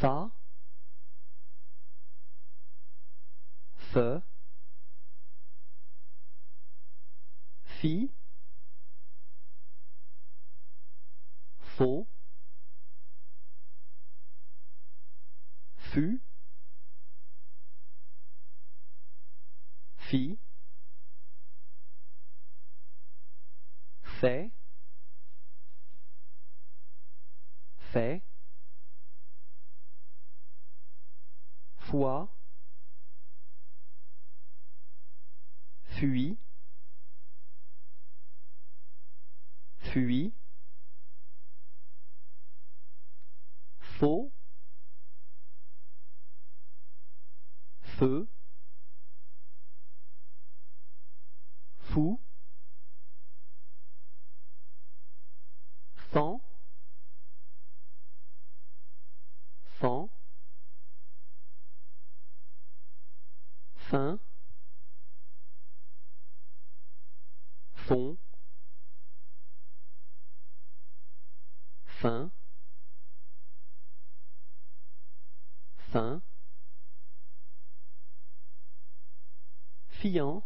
fa, fe, fi, faux, fut, fi, fait, fait, foi, fuit, fuit, faux, feu, fou, fan, fan, fin, fond, fin, fin, fiant,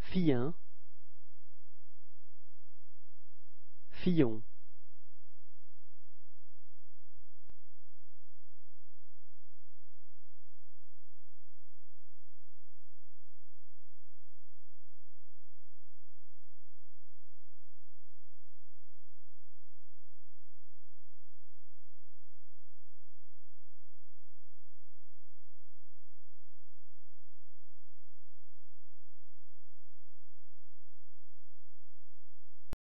fien, fillon.